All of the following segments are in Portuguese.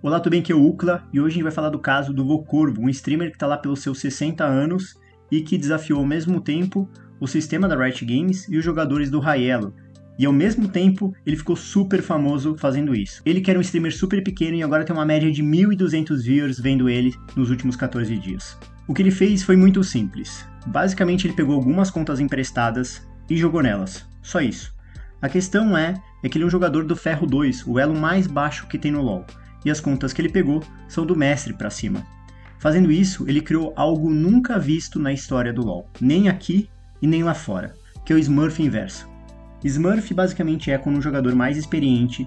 Olá, tudo bem? Aqui é o Ucla e hoje a gente vai falar do caso do VoCorvo, um streamer que está lá pelos seus 60 anos e que desafiou ao mesmo tempo o sistema da Riot Games e os jogadores do Riello. E ao mesmo tempo ele ficou super famoso fazendo isso. Ele que era um streamer super pequeno e agora tem uma média de 1.200 viewers vendo ele nos últimos 14 dias. O que ele fez foi muito simples. Basicamente ele pegou algumas contas emprestadas e jogou nelas. Só isso. A questão é que ele é um jogador do Ferro 2, o elo mais baixo que tem no LoL. E as contas que ele pegou são do mestre para cima. Fazendo isso, ele criou algo nunca visto na história do LoL, nem aqui e nem lá fora, que é o Smurf inverso. Smurf basicamente é quando um jogador mais experiente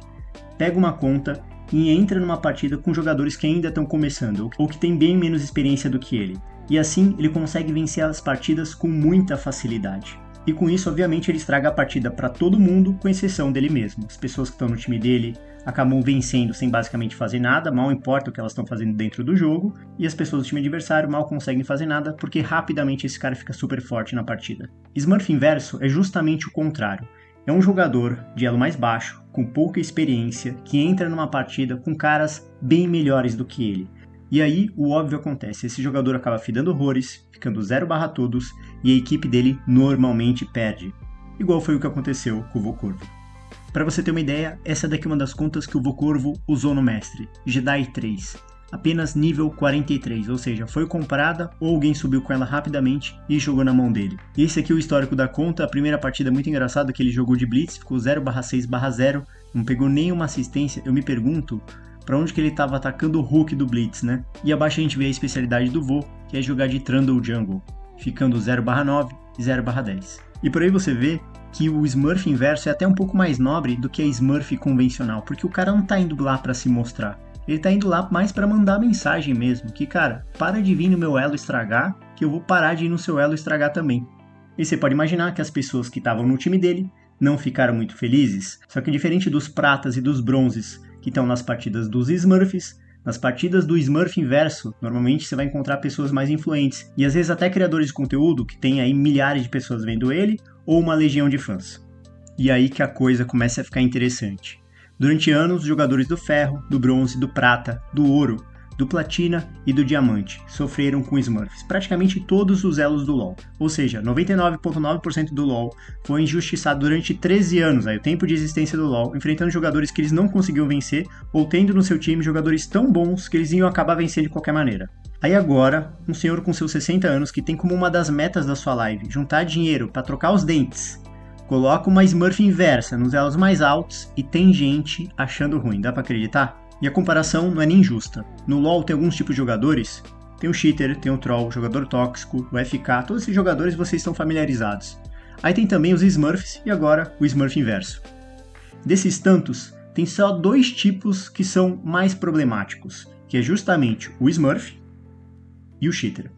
pega uma conta e entra numa partida com jogadores que ainda estão começando, ou que têm bem menos experiência do que ele, e assim ele consegue vencer as partidas com muita facilidade. E com isso, obviamente, ele estraga a partida para todo mundo, com exceção dele mesmo. As pessoas que estão no time dele acabam vencendo sem basicamente fazer nada, mal importa o que elas estão fazendo dentro do jogo, e as pessoas do time adversário mal conseguem fazer nada, porque rapidamente esse cara fica super forte na partida. Smurf inverso é justamente o contrário. É um jogador de elo mais baixo, com pouca experiência, que entra numa partida com caras bem melhores do que ele. E aí, o óbvio acontece, esse jogador acaba fidando horrores, ficando 0/a todos, e a equipe dele normalmente perde. Igual foi o que aconteceu com o VoCorvo. Pra você ter uma ideia, essa daqui é uma das contas que o VoCorvo usou no mestre, Jedi 3. Apenas nível 43, ou seja, foi comprada ou alguém subiu com ela rapidamente e jogou na mão dele. Esse aqui é o histórico da conta, a primeira partida muito engraçada que ele jogou de Blitz, ficou 0/6/0, não pegou nenhuma assistência, eu me pergunto pra onde que ele estava atacando o Hulk do Blitz, né? E abaixo a gente vê a especialidade do Vo, que é jogar de Trundle jungle, ficando 0/9 e 0/10. E por aí você vê que o Smurf inverso é até um pouco mais nobre do que a Smurf convencional, porque o cara não tá indo lá pra se mostrar, ele tá indo lá mais pra mandar mensagem mesmo, que cara, para de vir no meu elo estragar, que eu vou parar de ir no seu elo estragar também. E você pode imaginar que as pessoas que estavam no time dele não ficaram muito felizes, só que diferente dos pratas e dos bronzes, que estão nas partidas dos Smurfs, nas partidas do Smurf inverso, normalmente você vai encontrar pessoas mais influentes, e às vezes até criadores de conteúdo, que tem aí milhares de pessoas vendo ele, ou uma legião de fãs. E aí que a coisa começa a ficar interessante. Durante anos, os jogadores do ferro, do bronze, do prata, do ouro, do platina e do diamante sofreram com Smurfs, praticamente todos os elos do LoL, ou seja, 99,9% do LoL foi injustiçado durante 13 anos, aí, o tempo de existência do LoL, enfrentando jogadores que eles não conseguiam vencer, ou tendo no seu time jogadores tão bons que eles iam acabar vencendo de qualquer maneira. Aí agora, um senhor com seus 60 anos que tem como uma das metas da sua live juntar dinheiro para trocar os dentes, coloca uma Smurf inversa nos elos mais altos e tem gente achando ruim, dá pra acreditar? E a comparação não é nem justa. No LoL tem alguns tipos de jogadores, tem o cheater, tem o troll, o jogador tóxico, o FK, todos esses jogadores vocês estão familiarizados. Aí tem também os Smurfs e agora o Smurf inverso. Desses tantos, tem só dois tipos que são mais problemáticos, que é justamente o Smurf e o cheater.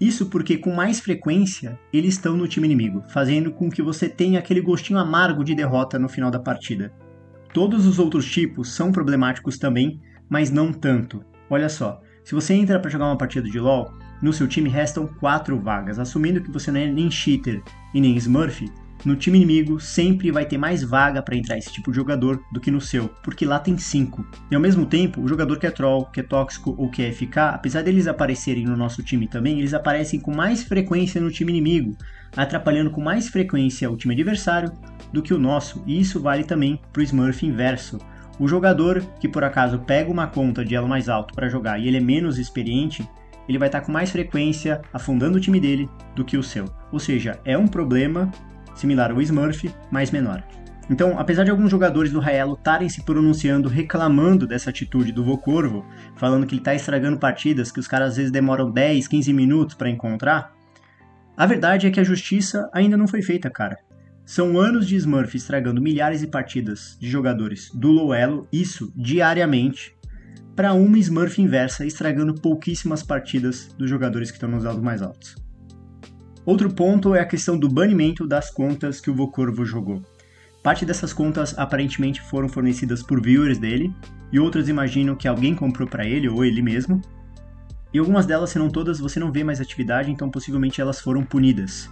Isso porque com mais frequência eles estão no time inimigo, fazendo com que você tenha aquele gostinho amargo de derrota no final da partida. Todos os outros tipos são problemáticos também, mas não tanto. Olha só, se você entra para jogar uma partida de LoL, no seu time restam 4 vagas. Assumindo que você não é nem cheater e nem Smurf, no time inimigo sempre vai ter mais vaga para entrar esse tipo de jogador do que no seu, porque lá tem 5. E ao mesmo tempo, o jogador que é troll, que é tóxico ou que é FK, apesar deles aparecerem no nosso time também, eles aparecem com mais frequência no time inimigo, atrapalhando com mais frequência o time adversário do que o nosso, e isso vale também para o Smurf inverso. O jogador que por acaso pega uma conta de elo mais alto para jogar e ele é menos experiente, ele vai estar com mais frequência afundando o time dele do que o seu. Ou seja, é um problema similar ao Smurf, mas menor. Então, apesar de alguns jogadores do Riello estarem se pronunciando, reclamando dessa atitude do VoCorvo, falando que ele está estragando partidas que os caras às vezes demoram 10, 15 minutos para encontrar, a verdade é que a justiça ainda não foi feita, cara. São anos de Smurf estragando milhares de partidas de jogadores do low elo, isso diariamente, para uma Smurf inversa estragando pouquíssimas partidas dos jogadores que estão nos elos mais altos. Outro ponto é a questão do banimento das contas que o VoCorvo jogou. Parte dessas contas aparentemente foram fornecidas por viewers dele, e outras imagino que alguém comprou para ele ou ele mesmo. E algumas delas, se não todas, você não vê mais atividade, então possivelmente elas foram punidas.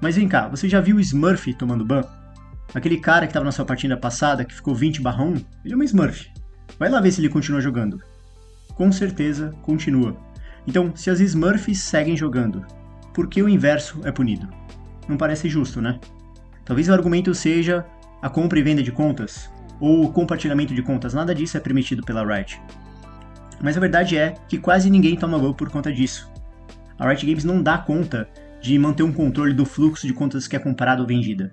Mas vem cá, você já viu o Smurf tomando ban? Aquele cara que estava na sua partida passada, que ficou 20/1, ele é um Smurf. Vai lá ver se ele continua jogando. Com certeza, continua. Então, se as Smurfs seguem jogando, por que o inverso é punido? Não parece justo, né? Talvez o argumento seja a compra e venda de contas, ou o compartilhamento de contas, nada disso é permitido pela Riot. Mas a verdade é que quase ninguém toma gol por conta disso. A Riot Games não dá conta de manter um controle do fluxo de contas que é comprada ou vendida.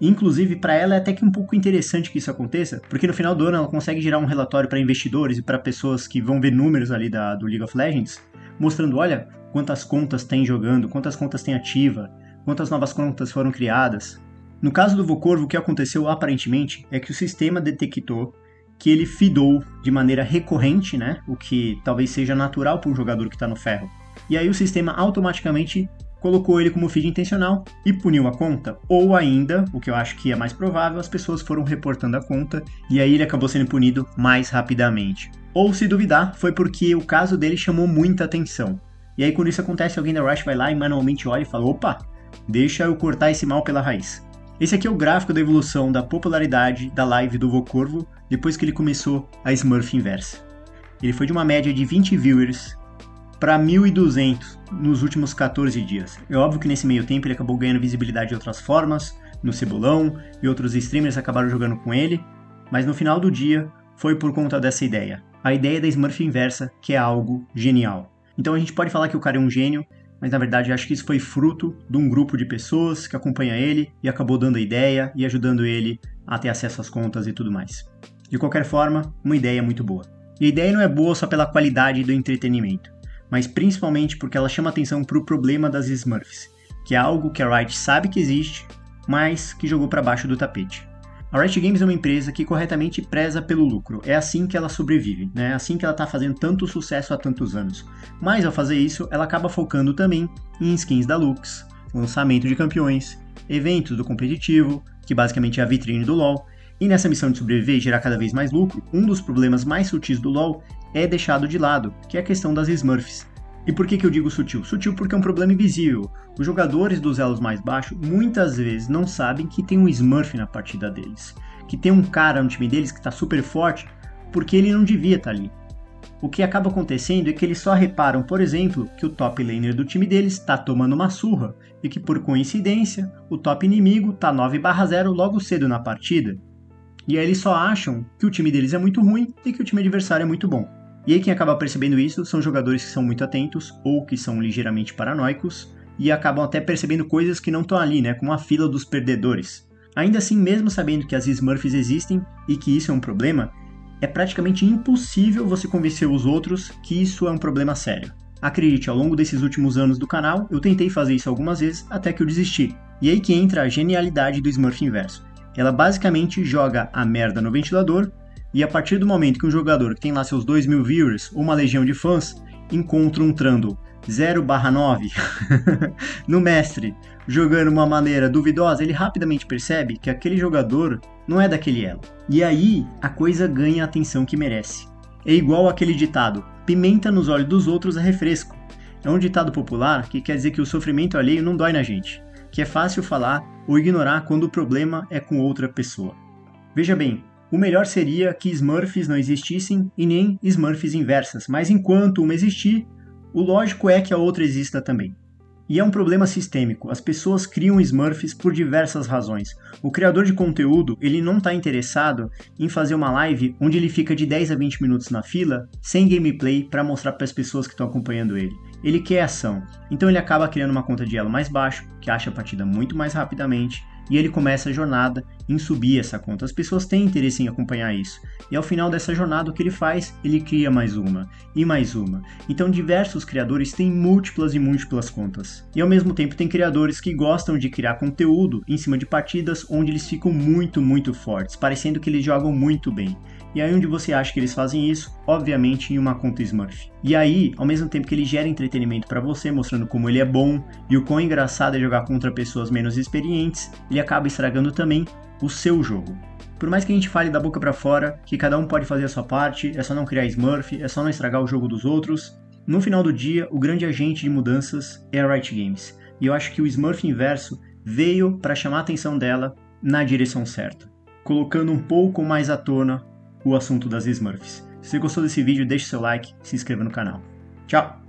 Inclusive, para ela é até que um pouco interessante que isso aconteça, porque no final do ano ela consegue gerar um relatório para investidores e para pessoas que vão ver números ali do League of Legends, mostrando, olha, quantas contas tem jogando, quantas contas tem ativa, quantas novas contas foram criadas. No caso do VoCorvo, o que aconteceu aparentemente é que o sistema detectou que ele feedou de maneira recorrente, né, o que talvez seja natural para um jogador que está no ferro. E aí o sistema automaticamente colocou ele como feed intencional e puniu a conta, ou ainda, o que eu acho que é mais provável, as pessoas foram reportando a conta e aí ele acabou sendo punido mais rapidamente. Ou se duvidar, foi porque o caso dele chamou muita atenção. E aí quando isso acontece, alguém da Riot vai lá e manualmente olha e fala, opa, deixa eu cortar esse mal pela raiz. Esse aqui é o gráfico da evolução da popularidade da live do VoCorvo depois que ele começou a Smurf inversa. Ele foi de uma média de 20 viewers para 1.200 nos últimos 14 dias. É óbvio que nesse meio tempo ele acabou ganhando visibilidade de outras formas, no Cebolão, e outros streamers acabaram jogando com ele, mas no final do dia foi por conta dessa ideia. A ideia da Smurf inversa, que é algo genial. Então a gente pode falar que o cara é um gênio, mas na verdade acho que isso foi fruto de um grupo de pessoas que acompanha ele e acabou dando a ideia e ajudando ele a ter acesso às contas e tudo mais. De qualquer forma, uma ideia muito boa. E a ideia não é boa só pela qualidade do entretenimento, mas principalmente porque ela chama atenção para o problema das Smurfs, que é algo que a Riot sabe que existe, mas que jogou para baixo do tapete. A Riot Games é uma empresa que corretamente preza pelo lucro, é assim que ela sobrevive, né? É assim que ela está fazendo tanto sucesso há tantos anos. Mas ao fazer isso, ela acaba focando também em skins da Lux, lançamento de campeões, eventos do competitivo, que basicamente é a vitrine do LoL, e nessa missão de sobreviver e gerar cada vez mais lucro, um dos problemas mais sutis do LoL é deixado de lado, que é a questão das Smurfs. E por que eu digo sutil? Sutil porque é um problema invisível. Os jogadores dos elos mais baixos muitas vezes não sabem que tem um Smurf na partida deles, que tem um cara no time deles que está super forte porque ele não devia estar ali. O que acaba acontecendo é que eles só reparam, por exemplo, que o top laner do time deles está tomando uma surra e que por coincidência o top inimigo está 9/0 logo cedo na partida. E aí eles só acham que o time deles é muito ruim e que o time adversário é muito bom. E aí quem acaba percebendo isso são jogadores que são muito atentos ou que são ligeiramente paranoicos e acabam até percebendo coisas que não estão ali, né, como a fila dos perdedores. Ainda assim, mesmo sabendo que as Smurfs existem e que isso é um problema, é praticamente impossível você convencer os outros que isso é um problema sério. Acredite, ao longo desses últimos anos do canal, eu tentei fazer isso algumas vezes até que eu desisti. E aí que entra a genialidade do Smurf inverso. Ela basicamente joga a merda no ventilador e a partir do momento que um jogador que tem lá seus 2.000 viewers ou uma legião de fãs encontra um Trundle 0/9 no mestre jogando uma maneira duvidosa, ele rapidamente percebe que aquele jogador não é daquele elo. E aí a coisa ganha a atenção que merece. É igual aquele ditado, pimenta nos olhos dos outros é refresco. É um ditado popular que quer dizer que o sofrimento alheio não dói na gente, que é fácil falar ou ignorar quando o problema é com outra pessoa. Veja bem, o melhor seria que Smurfs não existissem e nem Smurfs inversas, mas enquanto uma existir, o lógico é que a outra exista também. E é um problema sistêmico, as pessoas criam Smurfs por diversas razões. O criador de conteúdo, ele não está interessado em fazer uma live onde ele fica de 10 a 20 minutos na fila, sem gameplay para mostrar para as pessoas que estão acompanhando ele. Ele quer ação, então ele acaba criando uma conta de elo mais baixo, que acha a partida muito mais rapidamente, e ele começa a jornada em subir essa conta. As pessoas têm interesse em acompanhar isso. E ao final dessa jornada, o que ele faz? Ele cria mais uma, e mais uma. Então diversos criadores têm múltiplas e múltiplas contas. E ao mesmo tempo tem criadores que gostam de criar conteúdo em cima de partidas onde eles ficam muito fortes, parecendo que eles jogam muito bem. E aí onde você acha que eles fazem isso? Obviamente em uma conta Smurf. E aí, ao mesmo tempo que ele gera entretenimento para você, mostrando como ele é bom, e o quão engraçado é jogar contra pessoas menos experientes, ele acaba estragando também o seu jogo. Por mais que a gente fale da boca pra fora, que cada um pode fazer a sua parte, é só não criar Smurf, é só não estragar o jogo dos outros, no final do dia, o grande agente de mudanças é a Riot Games. E eu acho que o Smurf inverso veio para chamar a atenção dela na direção certa, colocando um pouco mais à tona o assunto das Smurfs. Se você gostou desse vídeo, deixe seu like e se inscreva no canal. Tchau!